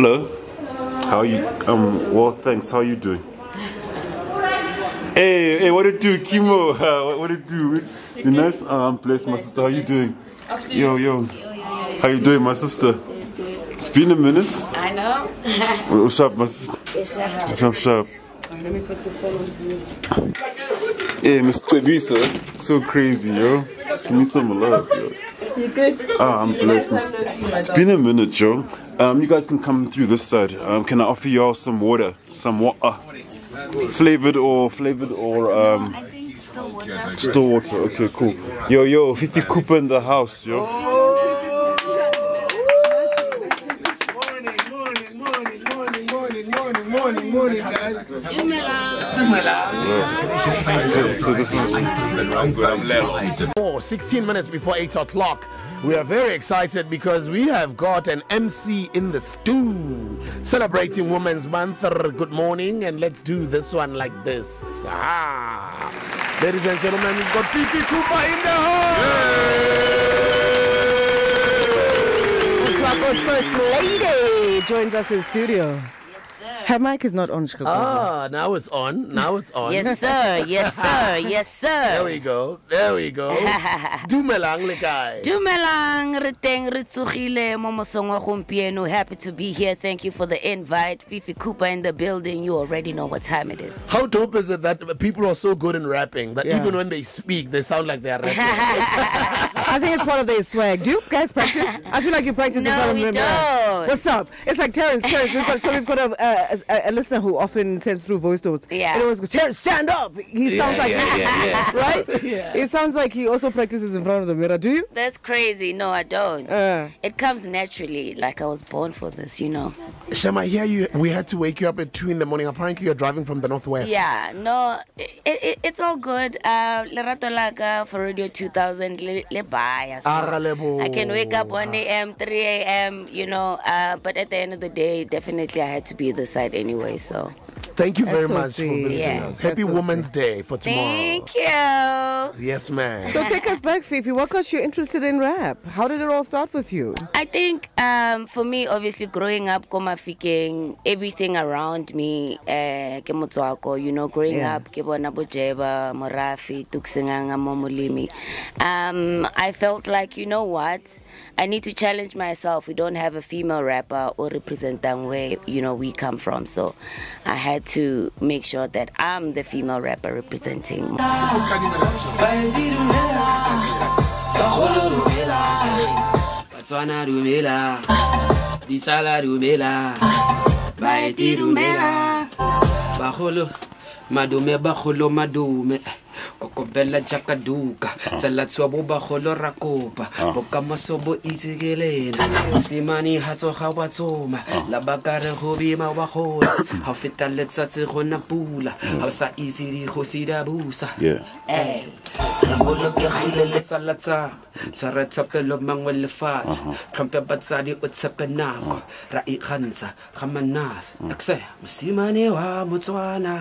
Hello. How are you? Well, thanks. How are you doing? Hey, what it do, Kimo? What it do? You nice? Bless my sister. How you doing? Yo. How you doing, my sister? Good. It's been a minute. I know. What's up, my sister? What's up? Let me put this one on to you. Hey, Mr. Bisa, that's so crazy, yo. Give me some love, yo. You good? I'm blessed. It's been a minute, yo. You guys can come through this side. Can I offer y'all some water? Some water. Flavored or I think still water. Still water, okay, cool. Yo, Fifi Cooper in the house, yo. Morning, guys. So this is 16 minutes before 8 o'clock. We are very excited because we have got an MC in the stew celebrating Women's Month. Good morning, and let's do this one like this. Ladies and gentlemen, we've got Fifi Cooper in the house. What's up, our first lady joins us in studio. Her mic is not on. Now it's on. Yes, sir. There we go. Dumelang, lekai. Dumelang, reteng, retsuchile, momosongwa kumpieno. Happy to be here. Thank you for the invite. Fifi Cooper in the building. You already know what time it is. How dope is it that people are so good in rapping that even when they speak, they sound like they're rapping? I think it's part of their swag. Do you guys practice? I feel like you practice. No, we don't. What's up? It's like Terrence. We've got a listener who often sends through voice notes. Yeah. And always goes, stand up! He sounds like that. Right? Yeah. It sounds like he also practices in front of the mirror. Do you? That's crazy. No, I don't. It comes naturally. Like I was born for this, you know. Shema, I hear you. We had to wake you up at 2 in the morning. Apparently you're driving from the Northwest. Yeah. No, it's all good. Lerato Laka for Radio 2000. I can wake up 1 a.m., 3 a.m., you know. But at the end of the day, definitely I had to be the side anyway, so thank you very much for visiting us. Happy Women's Day for tomorrow. Thank you. Yes, ma'am. So take us back, Fifi. What got you interested in rap? How did it all start with you? I think for me, obviously, growing up, everything around me, you know, growing up, Morafi, Tuxinganga, Momolimi. I felt like, you know what? I need to challenge myself. We don't have a female rapper or representing where, you know, we come from. So I had to make sure that I'm the female rapper representing. Kokobela chakaduka tsalatswa bo ba kholora kopa bokamosobo itsekelela simani hatso gawatsoma labakare go bima wa khola ha feta letsatse gona pula ha sa isiri go sira busa ke khile tsalatsa tsara tsapelo mangwe le fatsa tlhompe batsadi o tsepenako ra ikhansa ga manase akse simani wa Motswana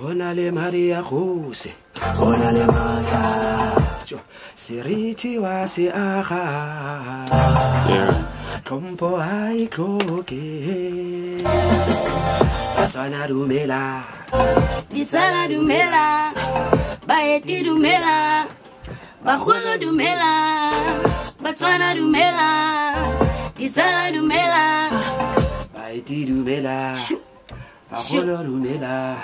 Onale Maria Jose, Onale Maria, Siriti wasi aha, Kompo ai koke, Tsana dumela, Baeti dumela, Bakolo dumela, Batsana dumela, Tsana dumela, Baeti dumela, Bakolo dumela.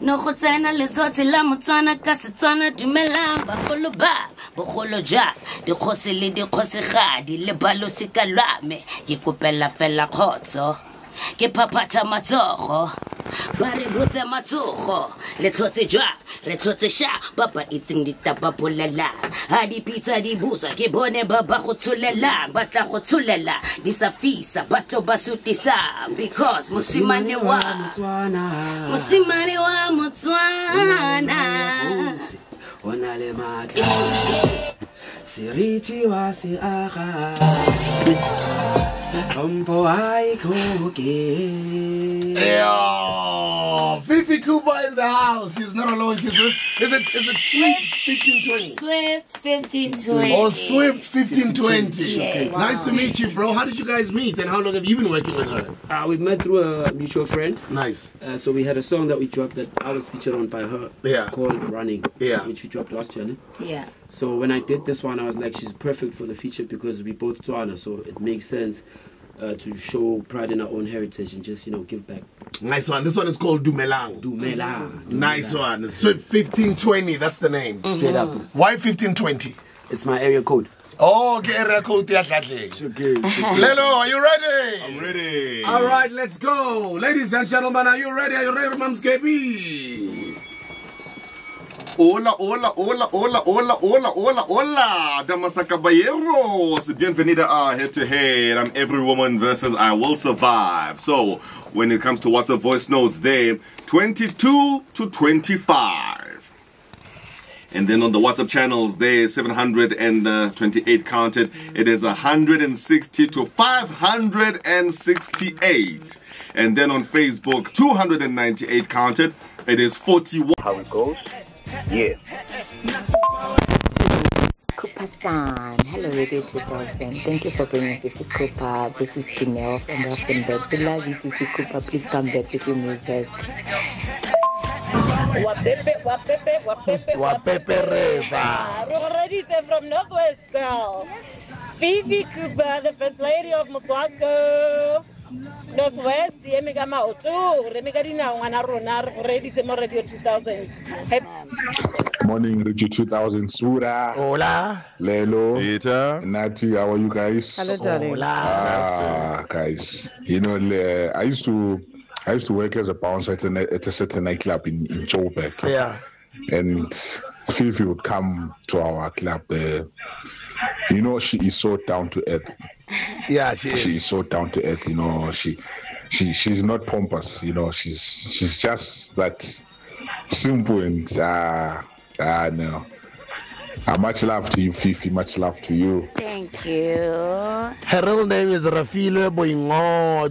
No khotana le zotse la Motswana ka Setswana dumelang bagolo ba bogolo ja dikgosi le dikgosigadi le balosika lwame ke kopela fela khotso ke phaphatha matsogo ba re botse matsogo le tlotse jwa re tlotse sha baba itseng ditaba bolela ha di pizza di busa ke bone baba go tsholela ba tla go tsholela di safisa ba tlo ba sutisa because musimane wa Motswana ona le matla siriti wa se aga Kompo Fifi Cooper in the house. She's not alone. She's with Is it Swift 1520? Oh, Swift 1520. Yeah. Okay. Wow. Nice to meet you, bro. How did you guys meet, and how long have you been working with her? We met through a mutual friend. Nice. So we had a song that we dropped that I was featured on by her. Yeah. Called Running. Yeah. Which we dropped last year. Yeah. So when I did this one, I was like, she's perfect for the feature because we both Tswana, so it makes sense. To show pride in our own heritage and just, you know, give back. Nice one. This one is called Dumelang. Dumelang. Nice one. Swift 1520, that's the name. Mm-hmm. Straight up. Why 1520? It's my area code. Oh, okay, area code. Lelo, are you ready? I'm ready. All right, let's go. Ladies and gentlemen, are you ready? Are you ready, Mums Gaby? Hola, hola, hola, hola, hola, hola, hola, hola, damas y caballeros, bienvenida a Head to Head. I'm Every Woman versus I Will Survive. So, when it comes to what's WhatsApp voice notes, they're 22 to 25. And then on the WhatsApp channels, they're 728 counted. It is 160 to 568. And then on Facebook, 298 counted. It is 41. How it goes? Yeah. Cooper-san, hello Radio 2000. Thank you for bringing Fifi Cooper. This is Janelle from Rustenburg. We love you, Fifi Cooper. Please come back with your music. Wapepe Reza. Reza from Northwest, girl. Yes. Fifi Cooper, the first lady of Motlaco. Northwest, Yemigama Oto, Remigarina, Wanarunar, already the Radio 2000. Morning, Radio 2000, Sura. Hola. Lelo. Peter. Nathi, how are you guys? Hello, darling. Hola. Guys, you know, I used to work as a bouncer at a certain nightclub in Joburg. Yeah. And Fifi would come to our club there. You know, she is so down to earth. Yeah, she is so down to earth, you know. She's not pompous, you know. She's just that simple and no. Much love to you, Fifi. Much love to you. Thank you. Her real name is Refilo Boingo.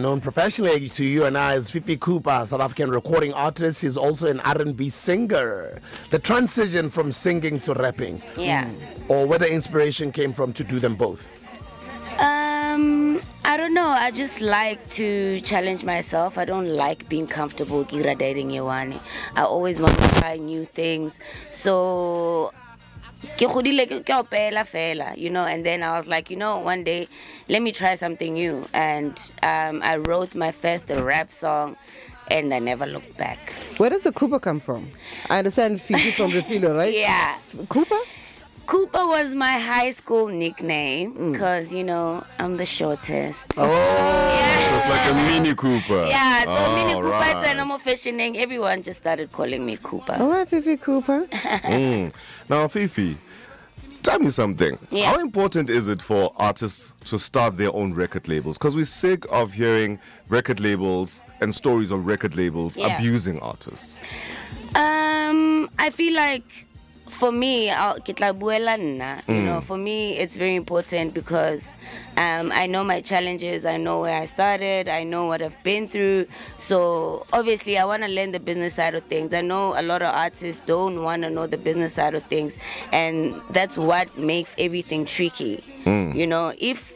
Known professionally to you and I as Fifi Cooper, South African recording artist. She's also an R&B singer. The transition from singing to rapping. Yeah. Or where the inspiration came from to do them both. I don't know. I just like to challenge myself. I don't like being comfortable. I always want to try new things. So, you know, and then I was like, you know, one day, let me try something new. And I wrote my first rap song. And I never looked back. Where does the Cooper come from? I understand Fifi from Refilo, right? Yeah. Cooper? Cooper was my high school nickname because, you know, I'm the shortest. Oh, yeah. So it's like a Mini Cooper. Yeah, so Mini Cooper, right. It's a normal fashion name. Everyone just started calling me Cooper. All right, Fifi Cooper. Now, Fifi, tell me something. Yeah. How important is it for artists to start their own record labels? Because we're sick of hearing record labels and stories of record labels abusing artists. I feel like... For me, you know, for me, it's very important because I know my challenges, I know where I started, I know what I've been through. So obviously, I want to learn the business side of things. I know a lot of artists don't want to know the business side of things, and that's what makes everything tricky. You know, if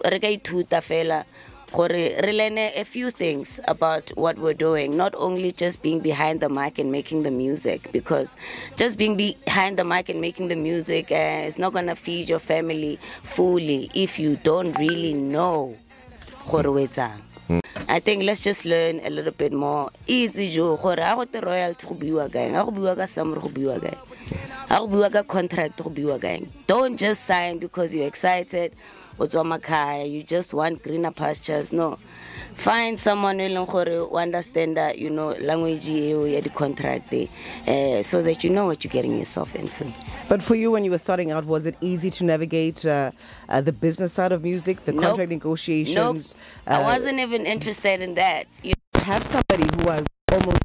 a few things about what we're doing, not only just being behind the mic and making the music, because just being behind the mic and making the music is not going to feed your family fully if you don't really know. I think let's just learn a little bit more. Don't just sign because you're excited. You just want greener pastures. No. Find someone who understands that, you know, language, the contract, so that you know what you're getting yourself into. But for you, when you were starting out, was it easy to navigate the business side of music, the contract negotiations? Nope. I wasn't even interested in that. You have somebody who was almost...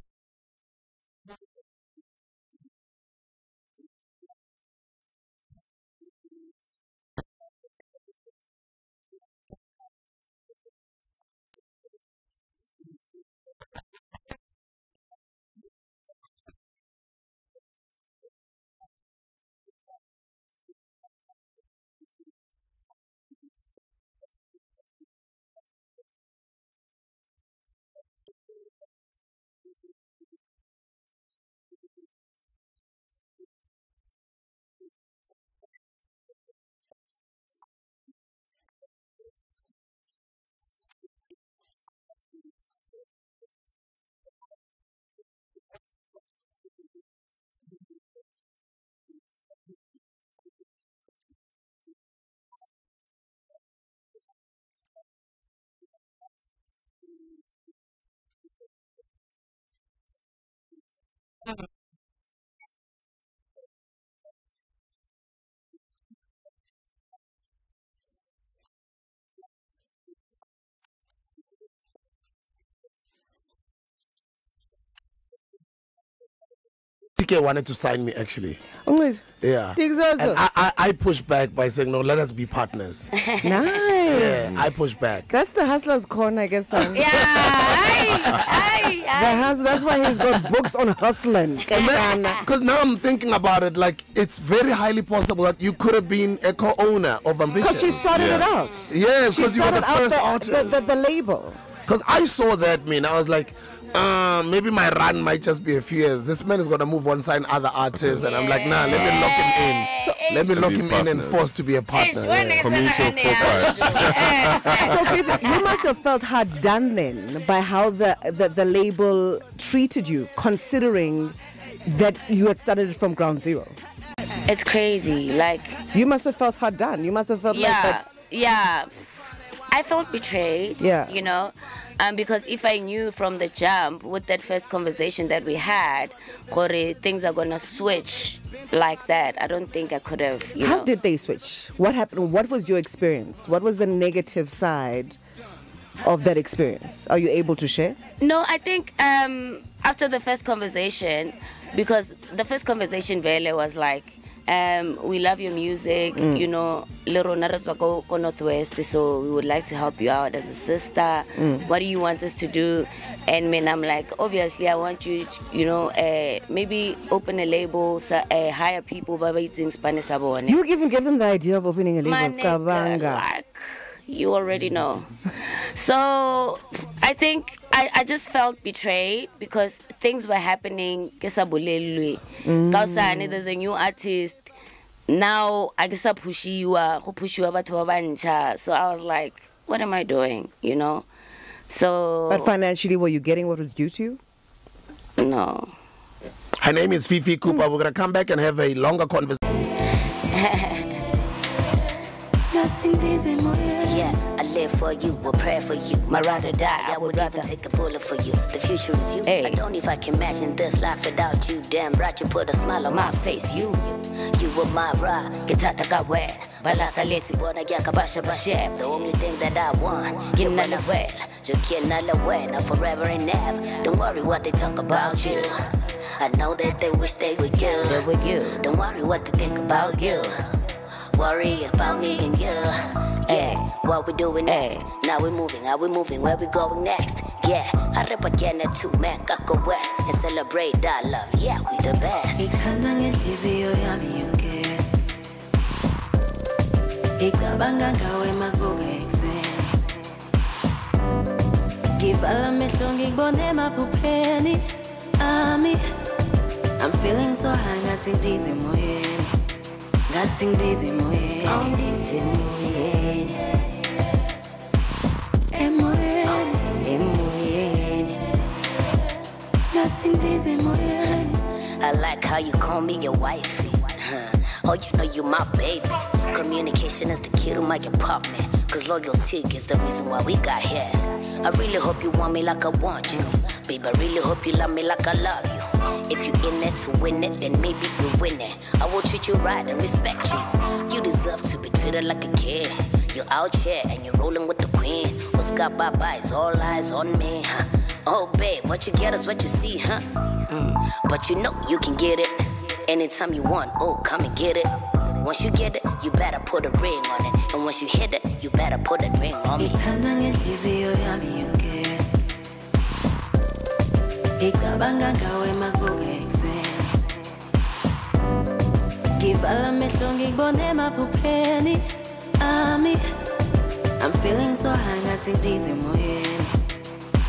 Tike wanted to sign me, actually. Yeah. And I pushed back by saying, no, let us be partners. Nice. Yeah, I pushed back. That's the hustler's corner, I guess. Then. Yeah. That's why he's got books on hustling. Because now I'm thinking about it, like, it's very highly possible that you could have been a co-owner of Ambition. Because she started it out. Yes, because you were the first artist. The label. Because I saw that, I was like, maybe my run might just be a few years. This man is going to move on, sign other artists. And I'm like, nah, let me lock him in. So, let me lock him in and force to be a partner. So, Fifi, you must have felt hard done then by how the label treated you, considering that you had started from ground zero. It's crazy. Like, you must have felt hard done. You must have felt like that. Yeah. I felt betrayed, you know, because if I knew from the jump with that first conversation that we had, Corey, things are going to switch like that, I don't think I could have, How did they switch? What happened? What was your experience? What was the negative side of that experience? Are you able to share? No, I think after the first conversation, because the first conversation, Vele, was like, we love your music, you know, so we would like to help you out as a sister. What do you want us to do? And when I'm like, obviously I want you to, you know, maybe open a label, hire people. You even gave them the idea of opening a label. Like, you already know. So I think I just felt betrayed because things were happening. There's a new artist. Now I guess so I was like, what am I doing? You know? So but financially, were you getting what was due to you? No. Her name is Fifi Cooper. We're gonna come back and have a longer conversation. Yeah, I live for you, I pray for you. My ride or die, I would rather take a bullet for you. The future is you. Hey. I don't know if I can imagine this life without you. Damn right, you put a smile on my face. You were my ride. The only thing that I want, you know, I'm forever and ever. Don't worry what they talk about you. I know that they wish they were you. Don't worry what they think about you. Worry about me and you. Yeah, what we doing next? Now we moving, are we moving? Where we going next? Yeah, I rap again at 2 man, kakaway, and celebrate that love. Yeah, we the best. I'm feeling so high, nothing days in my head. Nothing days in my head. Nothing days in my head. I like how you call me your wifey. Oh, you know you my baby. Communication is the key to my apartment. Cause loyalty is the reason why we got here. I really hope you want me like I want you. Babe, I really hope you love me like I love you. If you in it to win it, then maybe you win it. I will treat you right and respect you. You deserve to be treated like a kid. You're out here and you're rolling with the queen. What's got bye-bye is all eyes on me. Oh, babe, what you get is what you see, huh? But you know you can get it. Anytime you want, oh, come and get it. Once you get it, you better put a ring on it. And once you hit it, you better put a ring on me. I'm feeling so high, nothing days in my head.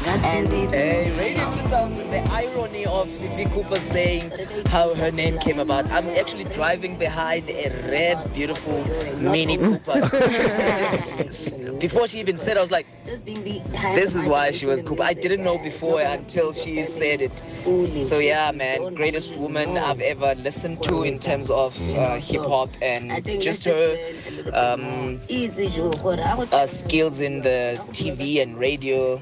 And Radio 2000, the irony of Fifi Cooper saying how her name came about. I'm actually driving behind a red, beautiful Mini Cooper. Just, before she even said, I was like, this is why she was Cooper. I didn't know before until she said it. So yeah, man, greatest woman I've ever listened to in terms of hip-hop, and just her skills in the TV and radio.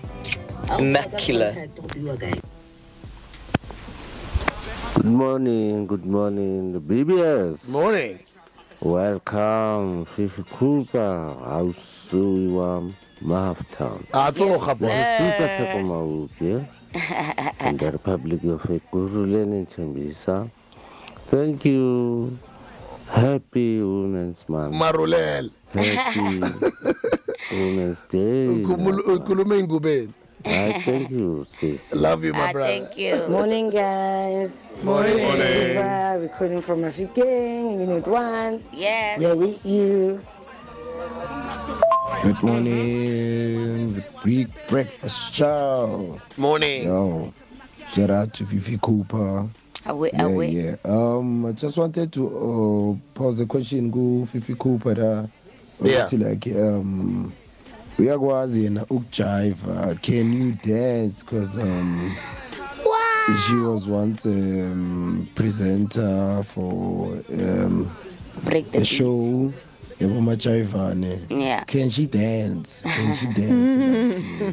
Immaculate. Good morning, the BBS. Morning. Welcome, Fifi Cooper. How so you are, Mahaftown? The Republic of Ekuruleni Chambisa, Thank you. Happy Women's Month. Marulel. Happy Women's Day. Thank you, sis. Love you, my brother. Thank you. Morning, guys. Morning. We're calling from Afikeng, Unit 1. Yes. We're with you. Good morning, the Greek Breakfast Show. Morning. Yo, shout out to Fifi Cooper. Away. Yeah. I just wanted to pose the question. Go Fifi Cooper. Yeah. Like we are going to jive. Can you dance? Because wow. She was once presenter for a show. Yeah. Can she dance? Can she dance?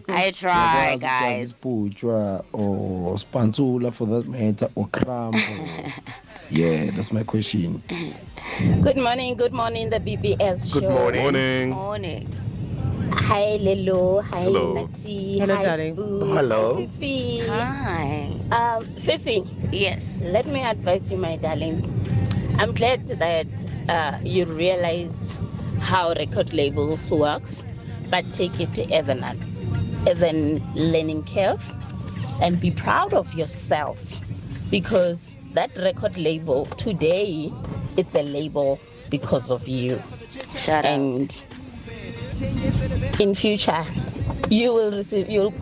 I try, guys. Or spantula for that matter, or cram. Yeah, that's my question. Good morning, the BBS show. Good morning. Morning. Hi, Lelo. Hi, Nathi. Hello, darling. Hello. Fifi. Hi. Fifi. Yes. Let me advise you, my darling. I'm glad that you realized how record labels works, but take it as an learning curve, and be proud of yourself, because that record label today, it's a label because of you. And in future, you'll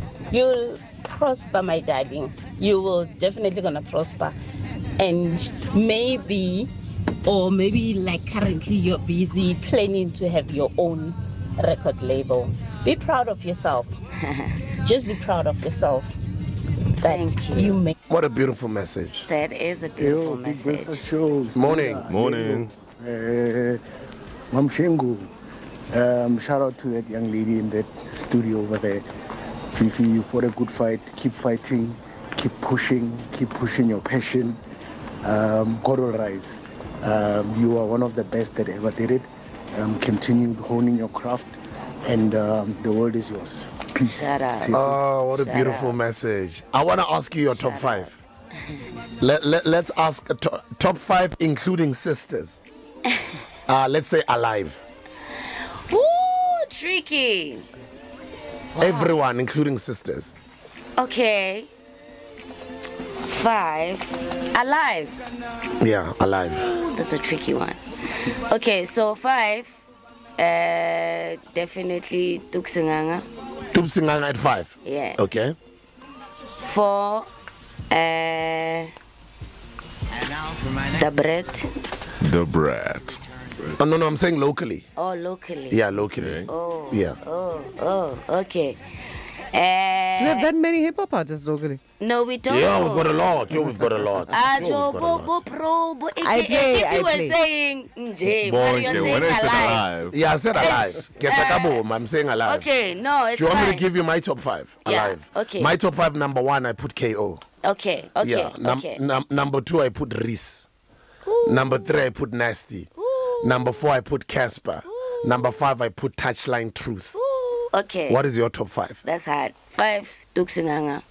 prosper, my darling. You will definitely gonna prosper, and maybe. Or maybe like currently you're busy planning to have your own record label. Be proud of yourself. Just be proud of yourself. Thank you. What a beautiful message. That is a beautiful message. Morning. Mom Shengu. Shout out to that young lady in that studio over there. Fifi, for a good fight. Keep fighting. Keep pushing. Keep pushing your passion. God will rise. You are one of the best that ever did it. Continue honing your craft, and the world is yours. Peace. Oh, what a beautiful message. I want to ask you your top five. Let's ask top five, including sisters. Let's say alive. Ooh, tricky. Wow. Everyone, including sisters. Okay. Five. Alive. Yeah, alive. That's a tricky one. Okay, so five. Definitely Tuxinganga. Tuxinganga at five? Yeah. Okay. Four. The bread. Oh, no, I'm saying locally. Oh, locally. Yeah, locally. Oh. Yeah. Oh, okay. Do you have that many hip hop artists locally? No, we don't. Yeah, we've got a lot. If you were saying alive. Yeah, I said alive. I'm saying alive. Okay, no, it's fine. Do you want me to give you my top five? Alive. Yeah, okay. My top five, number one, I put KO. Okay. Yeah, number two, I put Reese. Number three, I put Nasty. Ooh. Number four, I put Cassper. Ooh. Number five, I put Touchline Truth. Ooh. Okay. What is your top five? That's hard. Five, Tuxinganga.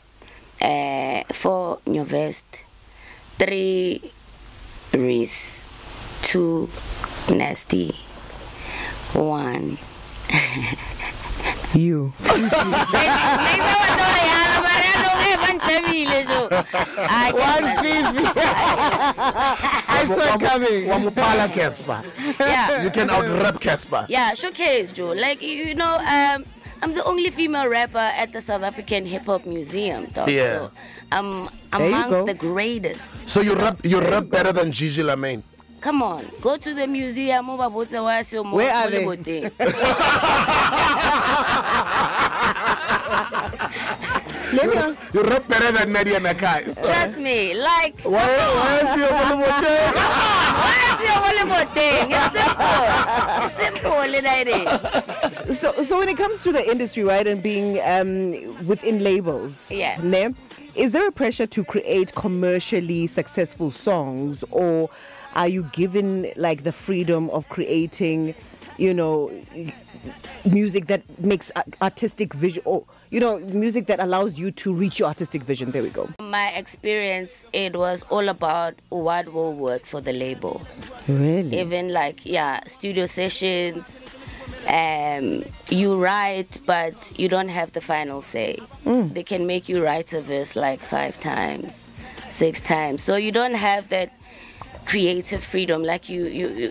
Four, Nyovest. Three, Reese. Two, Nasty. One. You. I saw coming. Yeah. You can out-rap Cassper. Yeah, showcase, Joe. Like, you know, I'm the only female rapper at the South African Hip Hop Museum, dog. Yeah. So I'm amongst the greatest. So you rap better than Gigi Lamaine. Come on, go to the museum. Where are they? You rap better than Nadia Nakai. So. Trust me, like. Why is your volleyball thing? It's simple. It's simple. So when it comes to the industry, right, and being within labels, yeah. Ne, is there a pressure to create commercially successful songs, or are you given like the freedom of creating you know, music that makes artistic vision, or, you know, music that allows you to reach your artistic vision. There we go. My experience, it was all about what will work for the label. Really? Even like, yeah, studio sessions, you write, but you don't have the final say. They can make you write a verse like 5 times, 6 times. So you don't have that creative freedom, like you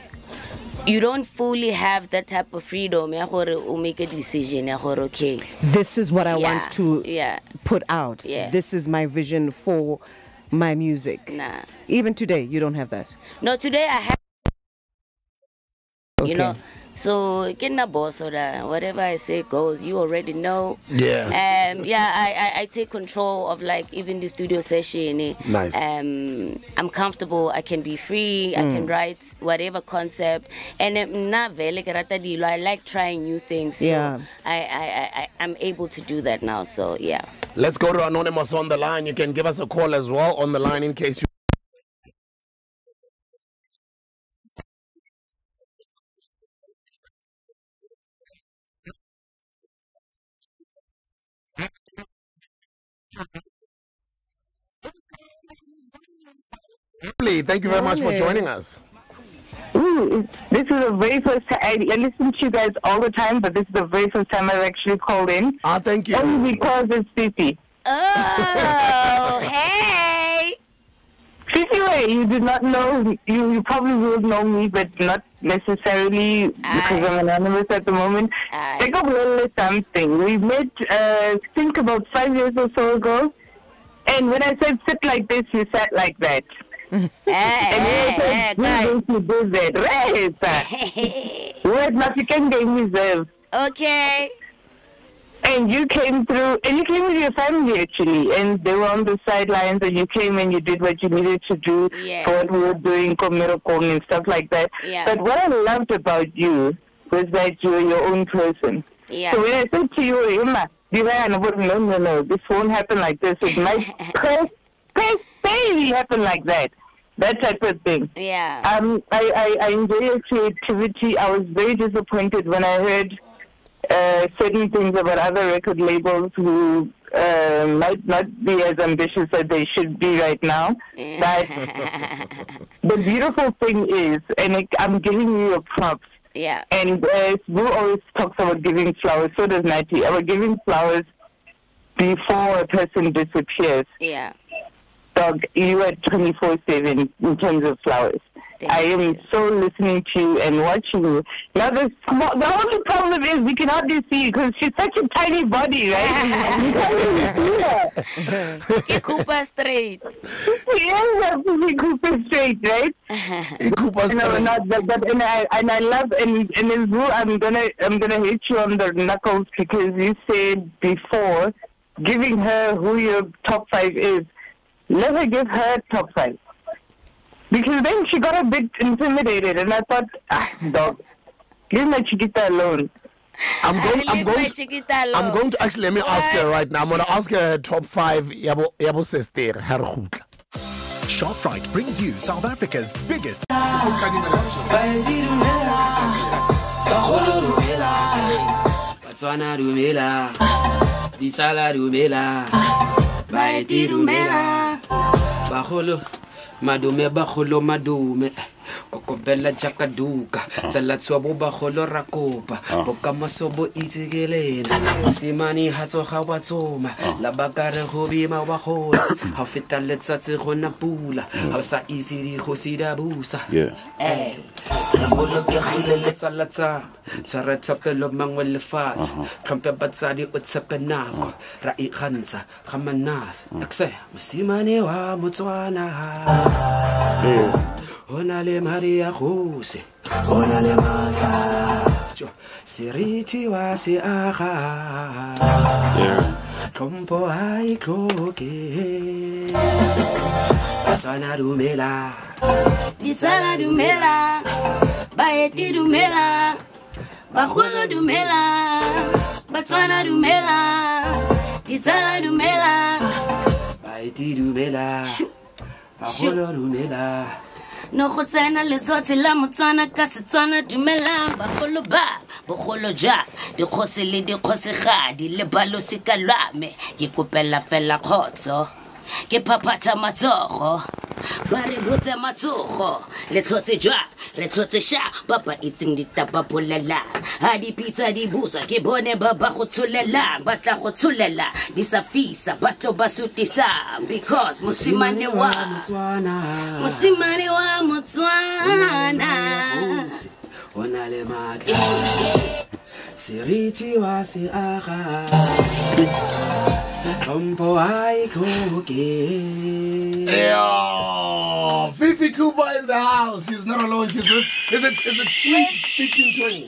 don't fully have that type of freedom. You make a decision. Okay, this is what I want to put out. Yeah. This is my vision for my music. Nah. Even today, you don't have that. No, today I have. Okay. You know, so getting a boss or whatever I say goes. You already know. Yeah. I take control of like even the studio session. Nice. I'm comfortable. I can be free. I can write whatever concept. And I like trying new things. So yeah. I'm able to do that now. So yeah. Let's go to Anonymous on the line. You can give us a call as well on the line in case you. Thank you very much for joining us. Ooh, this is the very first time. I listen to you guys all the time, but this is the very first time I've actually called in. Ah, thank you. Only because it's Fifi. Oh, hey. Fifi, wait, you did not know. You probably will know me, but not necessarily because I'm anonymous at the moment. Think of Lelo something. We met, think about 5 years or so ago. And when I said sit like this, you sat like that. Okay. And you came through, and you came with your family actually, and they were on the sidelines, and you came and you did what you needed to do for what we were doing, Komerokong and stuff like that. Yeah. But what I loved about you was that you were your own person. Yeah. So when I said to you, Emma, no, this won't happen like this. It might baby happen like that. That type of thing. Yeah. I enjoy your creativity. I was very disappointed when I heard certain things about other record labels who might not be as ambitious as they should be right now. Yeah. But the beautiful thing is, and I'm giving you your props. Yeah. And Sbu always talks about giving flowers. So does Nathi. About giving flowers before a person disappears. Yeah. Dog, you are 24/7 in terms of flowers. Thank you. I am so listening to you and watching you. Now, the only problem is we can hardly see because she's such a tiny body, right? Cooper straight. Yes, Cooper straight, right? Cooper straight. And I love and I'm gonna hit you on the knuckles because you said before giving her who your top 5 is. Never give her top 5. Because then she got a bit intimidated, and I thought, dog, leave my chiquita alone. I'm going to actually, let me ask her right now. I'm going to ask her, top 5. ShopRite brings you South Africa's biggest. Madume baholo madume kokopela chakaduka tsalatswa bo baholo rakopa bokama sobo itsekelela simani hatso ga batsoma labakare go bima baholo ha feta letsatsi gona pula ha sa itse di go sida busa Ditsala dumela, baeti dumela, bagolo dumela, batswana dumela, ditsala dumela, baeti dumela, bagolo dumela, No khotena lezotsi la motswana ka Setswana dumelang ba kholo ba bogolo ja dikgosi le dikgosigadi le balosi ka lwame ke kopela fela khotso ke phaphatsa matsogo ba re botse matsogo le tlotse jwa re tlotse sha papa eating ditapa bolala ha di pizza di busa ke bone baba go tsholela ba tla go tsholela di safisa ba tlo ba sutisa because musimane wa Motswana ona le matla seriti wa se aga Kompo Aikoke. Yeah. Fifi Cooper in the house. She's not alone. She's with. Is it Swift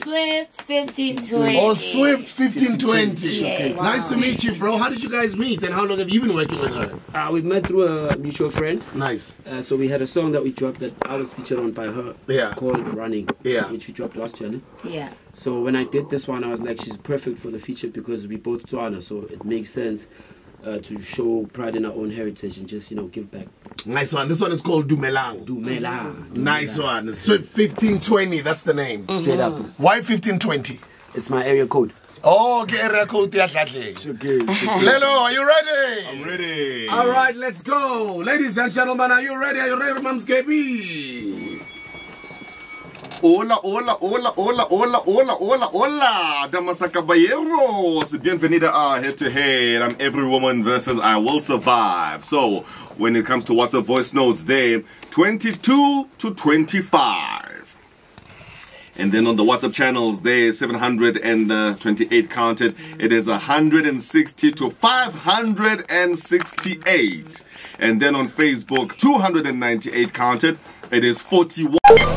1520? Swift 1520. Oh, Swift 1520. Yes. Wow. Nice to meet you, bro. How did you guys meet, and how long have you been working with her? We met through a mutual friend. Nice. So we had a song that we dropped that I was featured on by her. Yeah. Called Running. Yeah. Which we dropped last year. Yeah. So when I did this one, I was like, she's perfect for the feature because we both Tswana, so it makes sense to show pride in our own heritage and just, you know, give back. Nice one. This one is called Dumelang. Dumelang. Nice one. Swift 1520, that's the name. Straight up. Why 1520? It's my area code. Oh, okay, area code. Lelo, are you ready? I'm ready. All right, let's go. Ladies and gentlemen, are you ready? Are you ready, Mums KB? Hola, hola, hola, hola, hola, hola, hola, hola, damas y caballeros. Bienvenida a Head to Head. I'm Every Woman versus I Will Survive. So, when it comes to what's a voice notes, they're 22 to 25. And then on the WhatsApp channels, they're 728 counted. It is 160 to 568. And then on Facebook, 298 counted. It is 41.